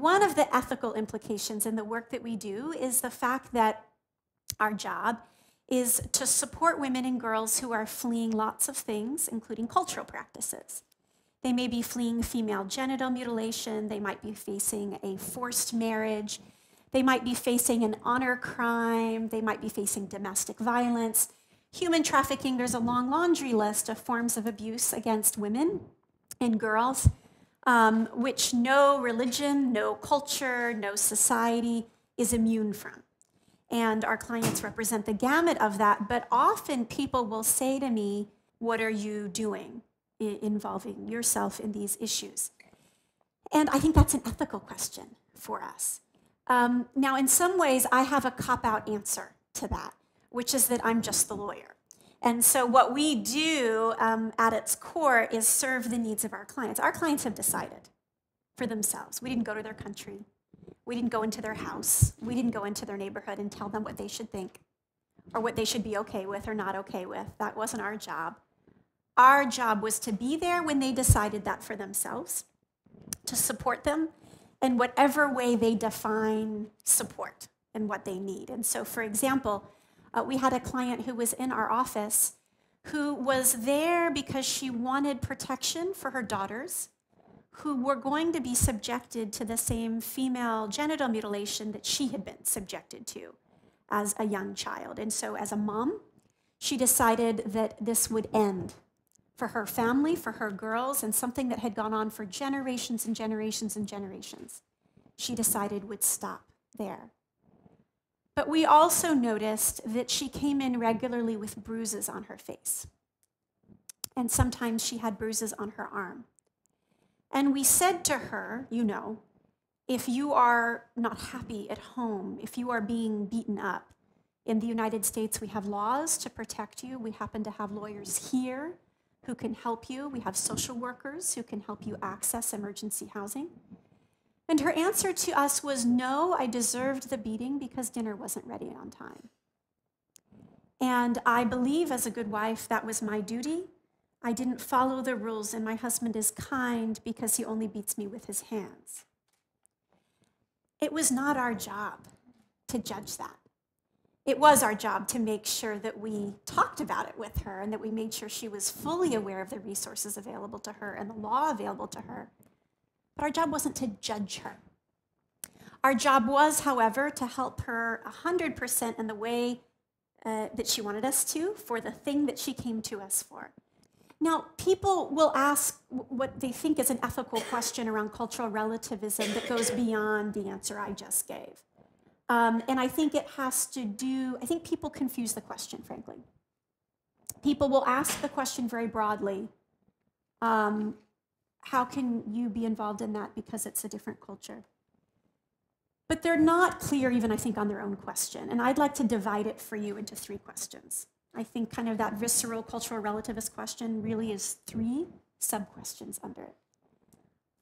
One of the ethical implications in the work that we do is the fact that our job is to support women and girls who are fleeing lots of things, including cultural practices. They may be fleeing female genital mutilation, they might be facing a forced marriage, they might be facing an honor crime, they might be facing domestic violence, human trafficking. There's a long laundry list of forms of abuse against women and girls, which no religion, no culture, no society is immune from. And our clients represent the gamut of that, but often people will say to me, what are you doing involving yourself in these issues? And I think that's an ethical question for us. Now, in some ways, I have a cop-out answer to that, which is that I'm just the lawyer. And so what we do at its core is serve the needs of our clients. Our clients have decided for themselves. We didn't go to their country. We didn't go into their house. We didn't go into their neighborhood and tell them what they should think or what they should be okay with or not okay with. That wasn't our job. Our job was to be there when they decided that for themselves, to support them in whatever way they define support and what they need. And so, for example, we had a client who was in our office who was there because she wanted protection for her daughters, who were going to be subjected to the same female genital mutilation that she had been subjected to as a young child. And so as a mom, she decided that this would end for her family, for her girls, and something that had gone on for generations and generations and generations, she decided would stop there. But we also noticed that she came in regularly with bruises on her face. And sometimes she had bruises on her arm. And we said to her, you know, if you are not happy at home, if you are being beaten up, in the United States we have laws to protect you. We happen to have lawyers here who can help you. We have social workers who can help you access emergency housing. And her answer to us was, no, I deserved the beating because dinner wasn't ready on time. And I believe as a good wife that was my duty. I didn't follow the rules, and my husband is kind because he only beats me with his hands. It was not our job to judge that. It was our job to make sure that we talked about it with her and that we made sure she was fully aware of the resources available to her and the law available to her. But our job wasn't to judge her. Our job was, however, to help her 100% in the way that she wanted us to for the thing that she came to us for. Now, people will ask what they think is an ethical question around cultural relativism that goes beyond the answer I just gave. And I think it has to do, I think people confuse the question, frankly. People will ask the question very broadly, how can you be involved in that because it's a different culture? But they're not clear even, I think, on their own question. And I'd like to divide it for you into three questions. I think kind of that visceral cultural relativist question really is three sub-questions under it.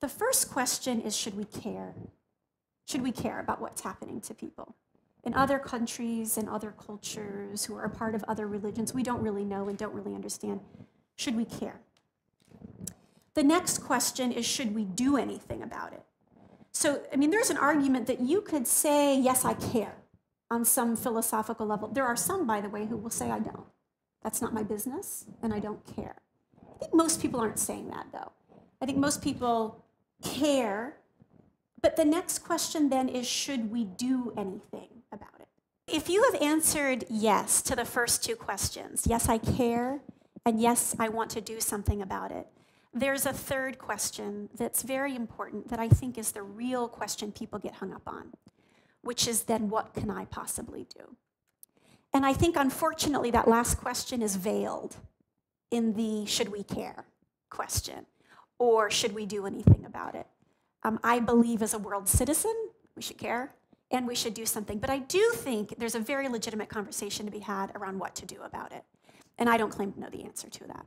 The first question is, should we care? Should we care about what's happening to people? In other countries, in other cultures, who are a part of other religions, we don't really know and don't really understand. Should we care? The next question is, should we do anything about it? So, I mean, there's an argument that you could say, yes, I care. On some philosophical level. There are some, by the way, who will say, I don't. That's not my business, and I don't care. I think most people aren't saying that, though. I think most people care, but the next question then is, should we do anything about it? If you have answered yes to the first two questions, yes, I care, and yes, I want to do something about it, there's a third question that's very important that I think is the real question people get hung up on, which is then what can I possibly do? And I think, unfortunately, that last question is veiled in the should we care question, or should we do anything about it? I believe as a world citizen, we should care, and we should do something. But I do think there's a very legitimate conversation to be had around what to do about it. And I don't claim to know the answer to that.